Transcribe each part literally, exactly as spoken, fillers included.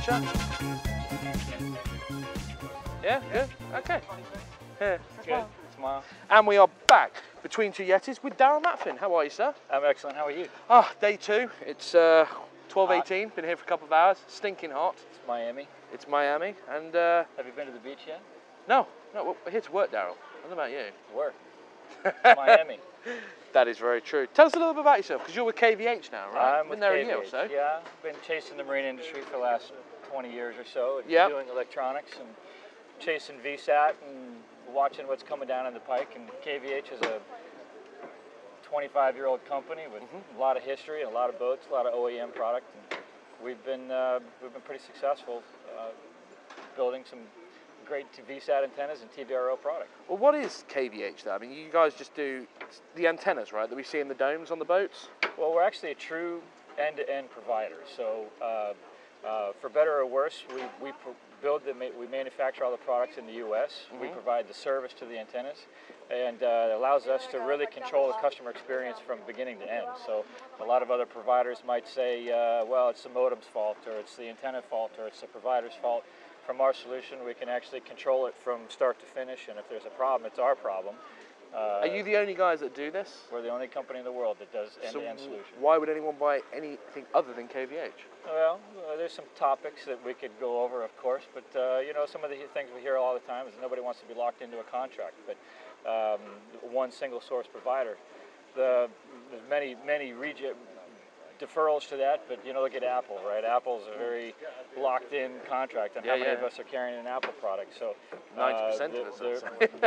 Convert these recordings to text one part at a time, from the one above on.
quick chat? Yeah, yeah, yeah? Okay. Yeah. Good. Smile. And we are back between two Yetis with Darryl Matfin. How are you, sir? I'm excellent. How are you? Ah, oh, day two. It's uh, twelve eighteen. Been here for a couple of hours. Stinking hot. It's Miami. It's Miami. And uh, have you been to the beach yet? No, no. Well, we're here to work, Darryl. What about you? Work. Miami. That is very true. Tell us a little bit about yourself, because you're with K V H now, right? I'm been with there K V H, a year or so. Yeah, I've been chasing the marine industry for the last twenty years or so, and yep. doing electronics and chasing V SAT and watching what's coming down in the pike. And K V H is a twenty-five-year-old company with mm-hmm. a lot of history, and a lot of boats, a lot of O E M product. And we've been uh, we've been pretty successful uh, building some great V SAT antennas and T D R L product. Well, what is K V H though? I mean, you guys just do the antennas, right, that we see in the domes on the boats? Well, we're actually a true end-to-end provider. So, uh, uh, for better or worse, we, we build the, we manufacture all the products in the U S Mm-hmm. We provide the service to the antennas, and uh, it allows us to really control the customer experience from beginning to end. So, a lot of other providers might say, uh, well, it's the modem's fault, or it's the antenna fault, or it's the provider's fault. From our solution, we can actually control it from start to finish, and if there's a problem, it's our problem. Uh, Are you the only guys that do this? We're the only company in the world that does end-to-end so solution. Why would anyone buy anything other than K V H? Well, uh, there's some topics that we could go over, of course, but uh, you know, some of the things we hear all the time is nobody wants to be locked into a contract, but um, one single source provider. The, there's many, many regions. Deferrals to that, but you know, look at Apple, right? Apple's a very locked-in contract, and yeah, how many yeah. of us are carrying an Apple product? So ninety percent uh, of us.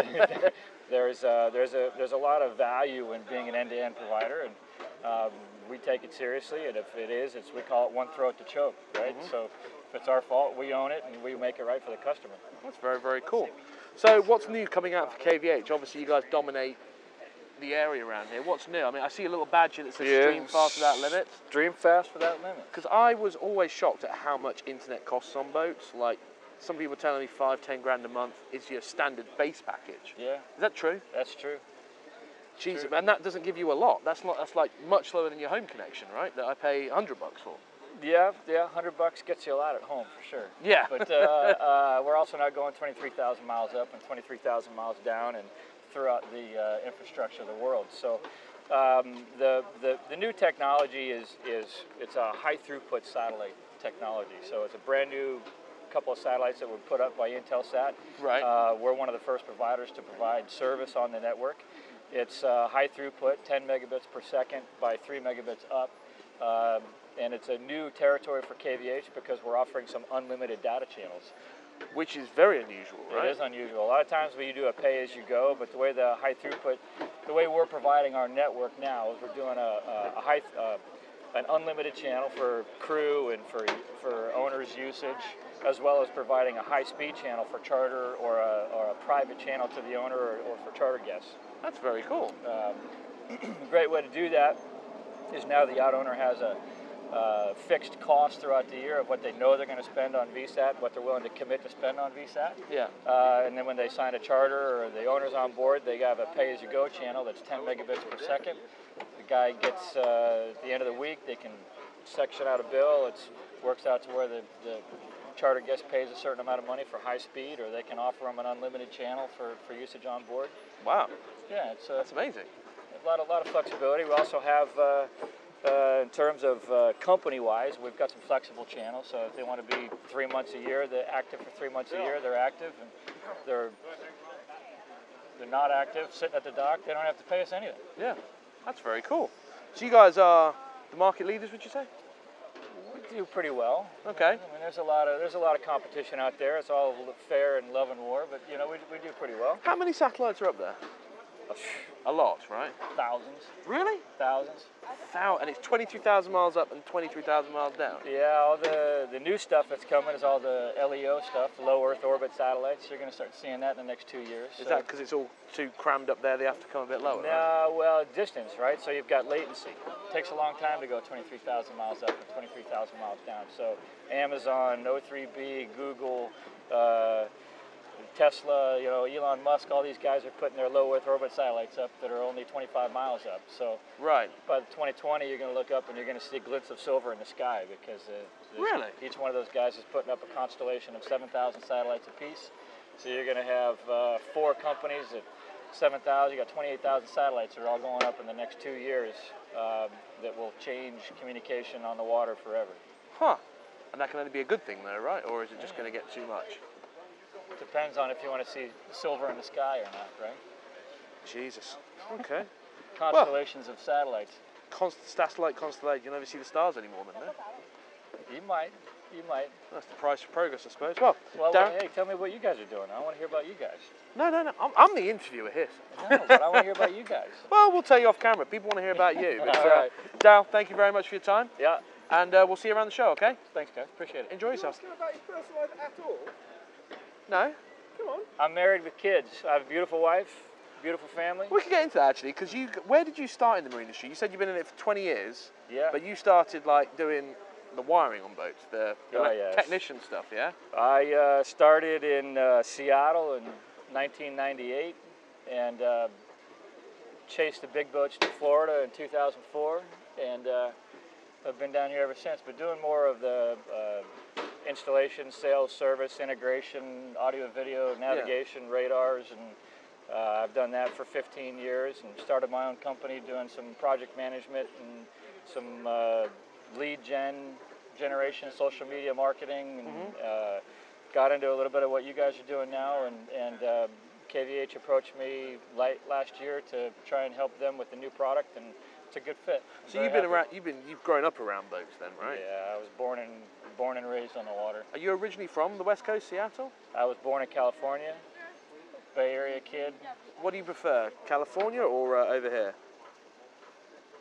There, there, there's uh, there's a there's a lot of value in being an end-to-end provider, and um, we take it seriously. And if it is, it's we call it one throat to choke, right? Mm-hmm. So if it's our fault, we own it, and we make it right for the customer. That's very very cool. So what's new coming out for K V H? Obviously, you guys dominate the area around here. What's new? I mean, I see a little badge that says yeah. Stream fast without limits. Stream fast without limits. Because I was always shocked at how much internet costs on boats. Like, some people telling me five, ten grand a month is your standard base package. Yeah. Is that true? That's true. Jesus, and that doesn't give you a lot. That's not. That's like much lower than your home connection, right? That I pay a hundred bucks for. Yeah, yeah, a hundred bucks gets you a lot at home for sure. Yeah. But uh, uh, we're also now going twenty-three thousand miles up and twenty-three thousand miles down, and throughout the uh, infrastructure of the world. So um, the, the the new technology is is it's a high throughput satellite technology. So it's a brand new couple of satellites that were put up by Intelsat. Right. Uh, we're one of the first providers to provide service on the network. It's uh, high throughput, ten megabits per second by three megabits up. Um, and it's a new territory for K V H because we're offering some unlimited data channels. Which is very unusual, right? It is unusual. A lot of times we do a pay-as-you-go, but the way the high throughput, the way we're providing our network now is we're doing a, a, a high, uh, an unlimited channel for crew and for for owners' usage, as well as providing a high-speed channel for charter or a, or a private channel to the owner or, or for charter guests. That's very cool. Um, a great way to do that is now the yacht owner has a Uh, fixed costs throughout the year of what they know they're going to spend on V SAT, what they're willing to commit to spend on V SAT. Yeah. Uh, and then when they sign a charter or the owner's on board, they have a pay-as-you-go channel that's ten megabits per second. The guy gets, uh, at the end of the week, they can section out a bill. It works out to where the, the charter guest pays a certain amount of money for high speed, or they can offer them an unlimited channel for, for usage on board. Wow. Yeah, it's uh, that's amazing. A lot, a lot of flexibility. We also have uh, Uh, in terms of uh, company-wise, we've got some flexible channels, so if they want to be three months a year, they're active for three months a year, they're active, and they're, they're not active, sitting at the dock, they don't have to pay us anything. Yeah, that's very cool. So you guys are the market leaders, would you say? We do pretty well. Okay. I mean, there's a lot of there's a lot of competition out there. It's all fair and love and war, but you know, we, we do pretty well. How many satellites are up there? A lot, right? Thousands. Really? Thousands. Thou and it's twenty-three thousand miles up and twenty-three thousand miles down. Yeah, all the, the new stuff that's coming is all the L E O stuff, low Earth orbit satellites. You're going to start seeing that in the next two years. Is so. That because it's all too crammed up there, they have to come a bit lower? No, right? Well, distance, right? So you've got latency. It takes a long time to go twenty-three thousand miles up and twenty-three thousand miles down. So Amazon, O three B, Google, uh, Tesla, you know, Elon Musk, all these guys are putting their low Earth orbit satellites up that are only twenty-five miles up. So right. By twenty twenty, you're going to look up and you're going to see a glimpse of silver in the sky because uh, So really? Each one of those guys is putting up a constellation of seven thousand satellites apiece. So you're going to have uh, four companies that seven thousand, you got twenty-eight thousand satellites that are all going up in the next two years um, that will change communication on the water forever. Huh. And that can only be a good thing though, right? Or is it just yeah. going to get too much? Depends on if you want to see silver in the sky or not, right? Jesus. Okay. Constellations well, of satellites. Const satellite constellation. You'll never see the stars anymore then, no? You might. You might. That's the price of progress, I suppose. Well, well Darryl, hey, tell me what you guys are doing. I want to hear about you guys. No, no, no. I'm, I'm the interviewer here. So. No, but I want to hear about you guys. Well, we'll tell you off camera. People want to hear about you. But, all right. Uh, Darryl, thank you very much for your time. Yeah. And uh, we'll see you around the show, okay? Thanks, guys. Appreciate it. Enjoy yourself. Are you asking about your personal life at all? No. Come on. I'm married with kids. I have a beautiful wife, beautiful family. We can get into that, actually, because you, where did you start in the marine industry? You said you've been in it for twenty years. Yeah. But you started, like, doing the wiring on boats, the oh, yes. technician stuff, yeah? I uh, started in uh, Seattle in nineteen ninety-eight and uh, chased the big boats to Florida in two thousand four. And uh, I've been down here ever since, but doing more of the uh, installation, sales, service, integration, audio, video, navigation, yeah. radars, and uh, I've done that for fifteen years and started my own company doing some project management and some uh, lead gen generation, social media marketing, and mm-hmm. uh, got into a little bit of what you guys are doing now, and, and uh, K V H approached me late last year to try and help them with the new product, and it's a good fit. I'm so you've been happy. around, you've been, you've grown up around boats then, right? Yeah, I was born and born and raised on the water. Are you originally from the West Coast, Seattle? I was born in California, Bay Area kid. What do you prefer, California or uh, over here?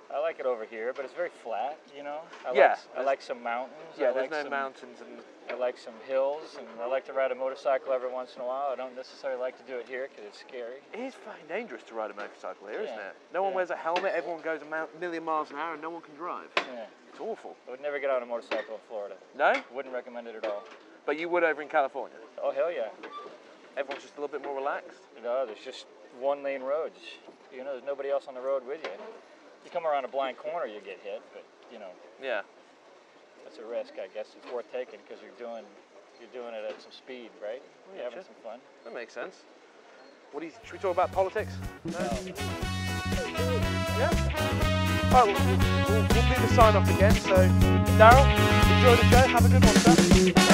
I like it over here, but it's very flat, you know? I yeah. Like, I like some mountains. Yeah, I there's like no some, mountains. And I like some hills, and I like to ride a motorcycle every once in a while. I don't necessarily like to do it here because it's scary. It is fucking dangerous to ride a motorcycle here, yeah. isn't it? No one yeah. wears a helmet, everyone goes a million miles an hour, and no one can drive. Yeah. It's awful. I would never get on a motorcycle in Florida. No? Wouldn't recommend it at all. But you would over in California? Oh, hell yeah. Everyone's just a little bit more relaxed? No, there's just one-lane roads. You know, there's nobody else on the road with you. You come around a blind corner, you get hit, but you know. Yeah. That's a risk, I guess. It's worth taking because you're doing, you're doing it at some speed, right? You're having some fun. That makes sense. What do you? Should we talk about politics? No. Yeah. All right. We'll, we'll, we'll do the sign off again. So, Darryl, enjoy the show. Have a good one, sir.